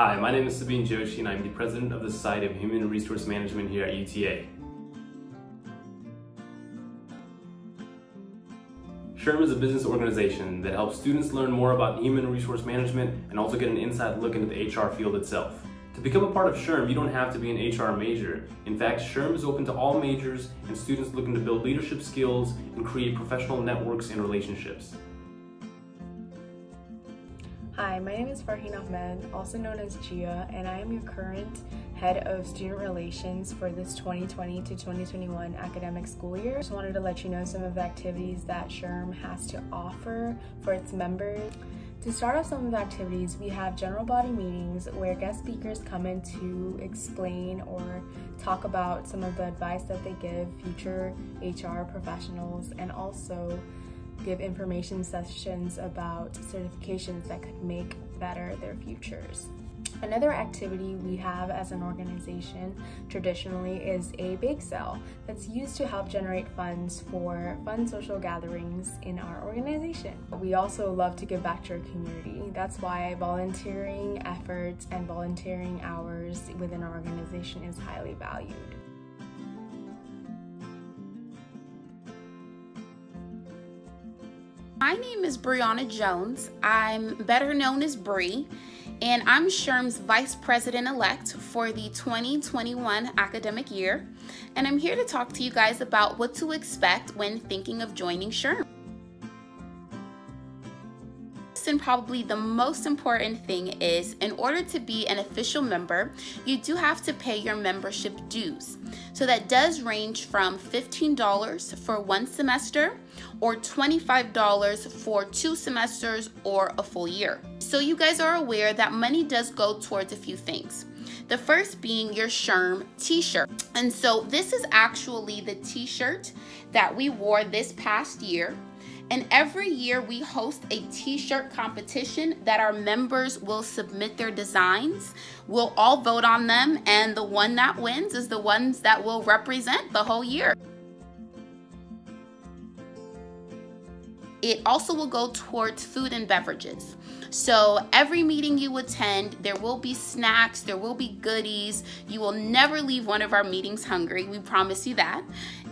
Hi, my name is Sabine Joshi and I'm the president of the Society of Human Resource Management here at UTA. SHRM is a business organization that helps students learn more about human resource management and also get an inside look into the HR field itself. To become a part of SHRM, you don't have to be an HR major. In fact, SHRM is open to all majors and students looking to build leadership skills and create professional networks and relationships. Hi, my name is Farheen Ahmed, also known as Gia, and I am your current Head of Student Relations for this 2020 to 2021 academic school year. Just wanted to let you know some of the activities that SHRM has to offer for its members. To start off some of the activities, we have general body meetings where guest speakers come in to explain or talk about some of the advice that they give future HR professionals and also give information sessions about certifications that could make better their futures. Another activity we have as an organization traditionally is a bake sale that's used to help generate funds for fun social gatherings in our organization. We also love to give back to our community. That's why volunteering efforts and volunteering hours within our organization is highly valued. My name is Breaunna Jones. I'm better known as Bree, and I'm SHRM's Vice President-elect for the 2021 academic year, and I'm here to talk to you guys about what to expect when thinking of joining SHRM. And probably the most important thing is, in order to be an official member, you do have to pay your membership dues. So that does range from $15 for one semester or $25 for 2 semesters or a full year. So you guys are aware that money does go towards a few things. The first being your SHRM t-shirt. And so this is actually the t-shirt that we wore this past year. And every year we host a t-shirt competition that our members will submit their designs. We'll all vote on them, and the one that wins is the ones that will represent the whole year. It also will go towards food and beverages. So every meeting you attend, there will be snacks, there will be goodies. You will never leave one of our meetings hungry, we promise you that.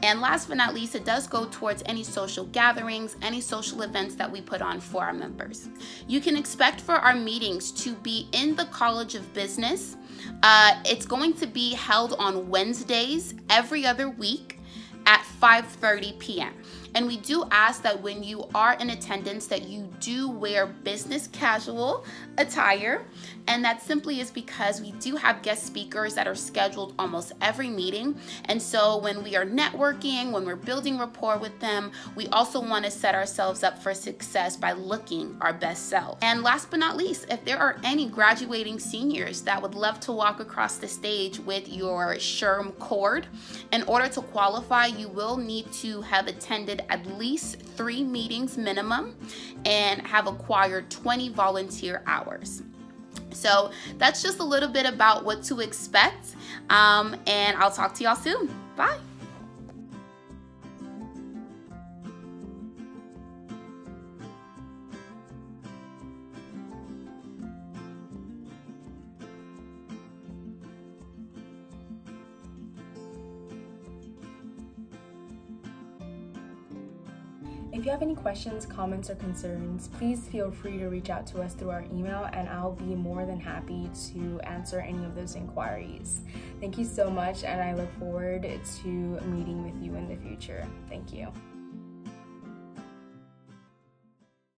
And last but not least, it does go towards any social gatherings, any social events that we put on for our members. You can expect for our meetings to be in the College of Business. It's going to be held on Wednesdays every other week at 5:30 p.m. And we do ask that when you are in attendance that you do wear business casual attire, and that simply is because we do have guest speakers that are scheduled almost every meeting. And so when we are networking, when we're building rapport with them, we also want to set ourselves up for success by looking our best self. And last but not least, if there are any graduating seniors that would love to walk across the stage with your SHRM cord, in order to qualify, you will need to have attended at least 3 meetings minimum and have acquired 20 volunteer hours. So that's just a little bit about what to expect, and I'll talk to y'all soon. Bye. If you have any questions, comments, or concerns, please feel free to reach out to us through our email, and I'll be more than happy to answer any of those inquiries. Thank you so much, and I look forward to meeting with you in the future. Thank you.